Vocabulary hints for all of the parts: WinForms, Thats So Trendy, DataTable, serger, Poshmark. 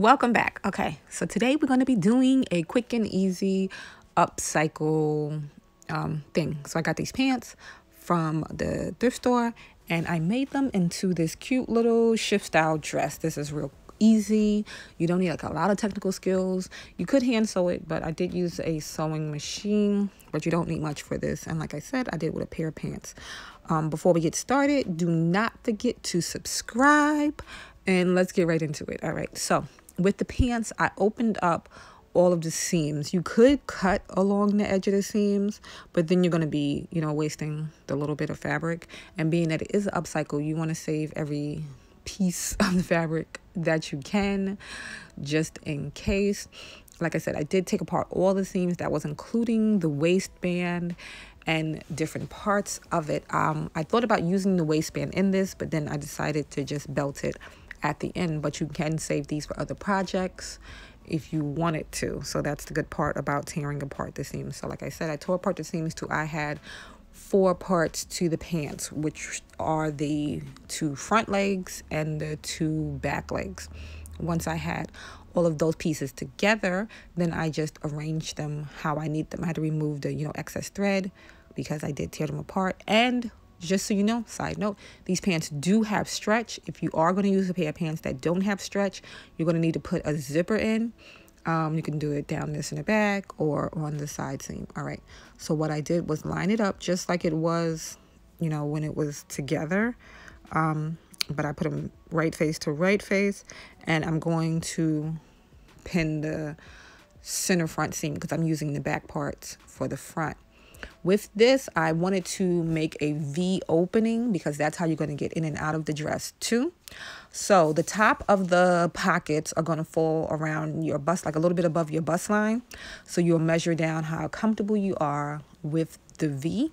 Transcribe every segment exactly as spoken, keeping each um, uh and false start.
Welcome back. Okay, so today we're going to be doing a quick and easy upcycle um, thing. So I got these pants from the thrift store and I made them into this cute little shift style dress. This is real easy. You don't need like a lot of technical skills. You could hand sew it, but I did use a sewing machine, but you don't need much for this. And like I said, I did with a pair of pants. Um, before we get started, do not forget to subscribe and let's get right into it. All right, so with the pants, I opened up all of the seams. You could cut along the edge of the seams, but then you're going to be, you know, wasting the little bit of fabric. And being that it is an upcycle, you want to save every piece of the fabric that you can, just in case. Like I said, I did take apart all the seams. That was including the waistband and different parts of it. Um, I thought about using the waistband in this, but then I decided to just belt it at the end, but you can save these for other projects if you wanted to. So that's the good part about tearing apart the seams. So like I said, I tore apart the seams too. I had four parts to the pants, which are the two front legs and the two back legs. Once I had all of those pieces together, then I just arranged them how I need them. I had to remove the, you know, excess thread because I did tear them apart. And just so you know, side note, these pants do have stretch. If you are going to use a pair of pants that don't have stretch, you're going to need to put a zipper in. Um, you can do it down this in the back or on the side seam. All right. So what I did was line it up just like it was, you know, when it was together. Um, but I put them right face to right face, and I'm going to pin the center front seam because I'm using the back parts for the front. With this, I wanted to make a V opening because that's how you're going to get in and out of the dress too. So the top of the pockets are going to fall around your bust, like a little bit above your bust line. So you'll measure down how comfortable you are with the V.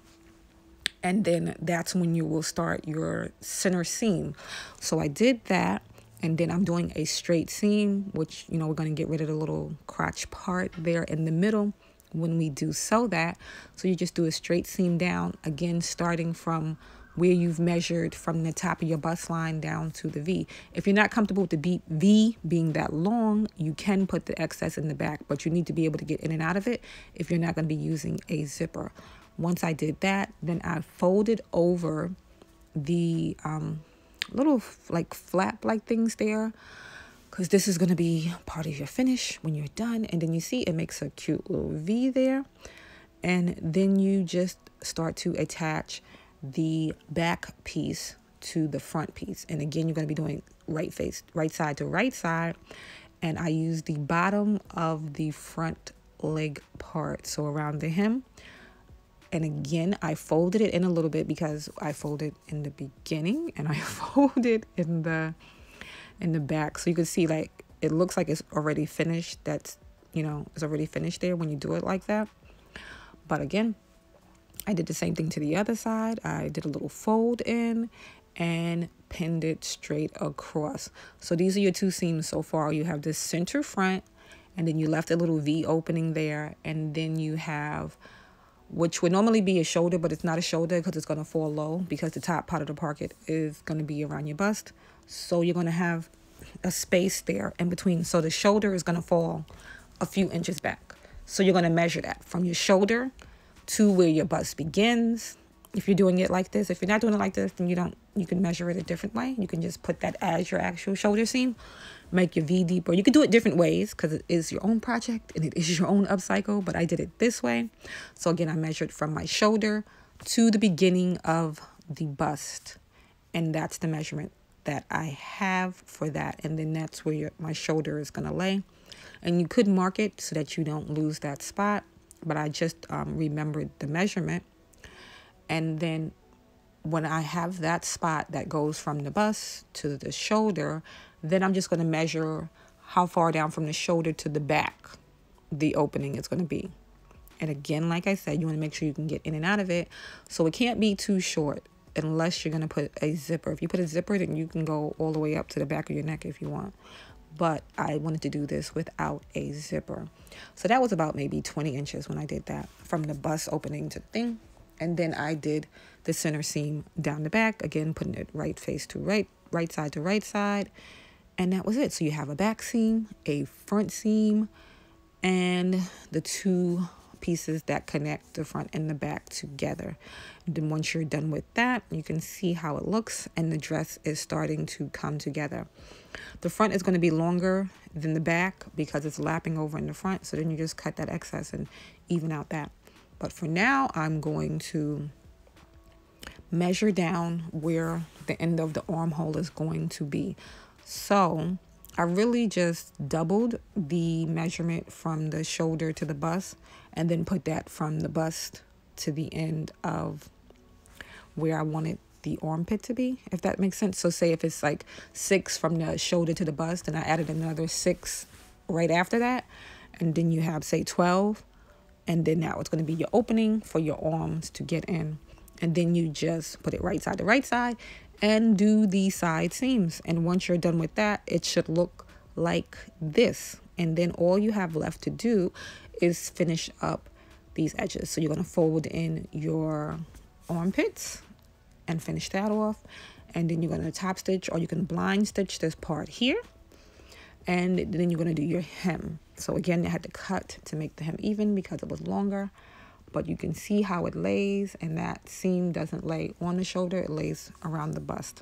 And then that's when you will start your center seam. So I did that. And then I'm doing a straight seam, which, you know, we're going to get rid of the little crotch part there in the middle when we do sew that. So you just do a straight seam down, again starting from where you've measured from the top of your bust line down to the V. If you're not comfortable with the V being that long, you can put the excess in the back, but you need to be able to get in and out of it if you're not going to be using a zipper. Once I did that, then I folded over the um, little like flap like things there, because this is going to be part of your finish when you're done. And then you see it makes a cute little V there. And then you just start to attach the back piece to the front piece. And again, you're going to be doing right face, right side to right side. And I use the bottom of the front leg part, so around the hem. And again, I folded it in a little bit because I folded in the beginning and I folded in the in the back, so you can see like it looks like it's already finished. That's, you know, it's already finished there when you do it like that. But again, I did the same thing to the other side. I did a little fold in and pinned it straight across. So these are your two seams so far. You have this center front, and then you left a little V opening there, and then you have, which would normally be a shoulder, but it's not a shoulder because it's going to fall low because the top part of the pocket is going to be around your bust. So you're going to have a space there in between. So the shoulder is going to fall a few inches back. So you're going to measure that from your shoulder to where your bust begins. If you're doing it like this, if you're not doing it like this, then you don't, you can measure it a different way. You can just put that as your actual shoulder seam, make your V deeper. You can do it different ways because it is your own project and it is your own upcycle, but I did it this way. So again, I measured from my shoulder to the beginning of the bust, and that's the measurement that I have for that. And then that's where your, my shoulder is going to lay, and you could mark it so that you don't lose that spot. But I just um, remembered the measurement. And then when I have that spot that goes from the bust to the shoulder, then I'm just going to measure how far down from the shoulder to the back the opening is going to be. And again, like I said, you want to make sure you can get in and out of it. So it can't be too short unless you're going to put a zipper. If you put a zipper, then you can go all the way up to the back of your neck if you want. But I wanted to do this without a zipper. So that was about maybe twenty inches when I did that, from the bust opening to the thing. And then I did the center seam down the back, again, putting it right face to right, right side to right side. And that was it. So you have a back seam, a front seam, and the two pieces that connect the front and the back together. And then once you're done with that, you can see how it looks, and the dress is starting to come together. The front is going to be longer than the back because it's lapping over in the front. So then you just cut that excess and even out that. But for now, I'm going to measure down where the end of the armhole is going to be. So I really just doubled the measurement from the shoulder to the bust, and then put that from the bust to the end of where I wanted the armpit to be, if that makes sense. So say if it's like six from the shoulder to the bust, and I added another six right after that, and then you have say twelve, and then now it's going to be your opening for your arms to get in. And then you just put it right side to right side and do the side seams. And once you're done with that, it should look like this. And then all you have left to do is finish up these edges. So you're going to fold in your armpits and finish that off. And then you're going to top stitch, or you can blind stitch this part here. And then you're going to do your hem. So again, I had to cut to make the hem even because it was longer. But you can see how it lays, and that seam doesn't lay on the shoulder, it lays around the bust.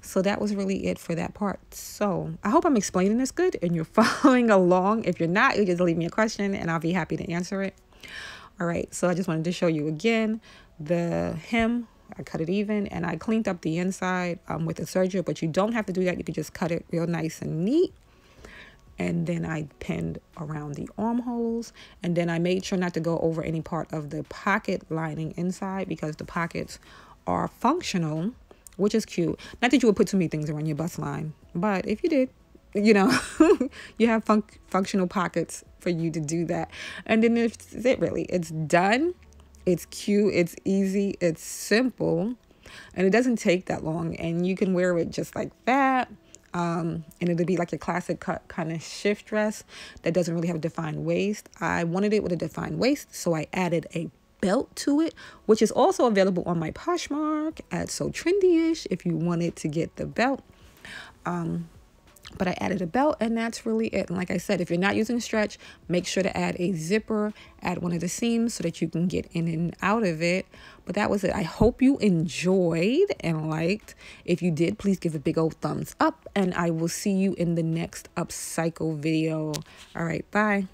So that was really it for that part. So I hope I'm explaining this good and you're following along. If you're not, you just leave me a question and I'll be happy to answer it. All right, so I just wanted to show you again the hem. I cut it even, and I cleaned up the inside um, with a serger, but you don't have to do that. You can just cut it real nice and neat. And then I pinned around the armholes, and then I made sure not to go over any part of the pocket lining inside, because the pockets are functional, which is cute. Not that you would put too many things around your bust line, but if you did, you know, you have fun functional pockets for you to do that. And then that's it, really. It's done. It's cute. It's easy. It's simple, and it doesn't take that long, and you can wear it just like that. Um, and it'll be like a classic cut kind of shift dress that doesn't really have a defined waist. I wanted it with a defined waist, so I added a belt to it, which is also available on my Poshmark at So Trendy-ish if you wanted to get the belt. Um, but I added a belt, and that's really it. And like I said, if you're not using stretch, make sure to add a zipper at one of the seams so that you can get in and out of it. But that was it. I hope you enjoyed and liked. If you did, please give a big old thumbs up, and I will see you in the next upcycle video. All right, bye.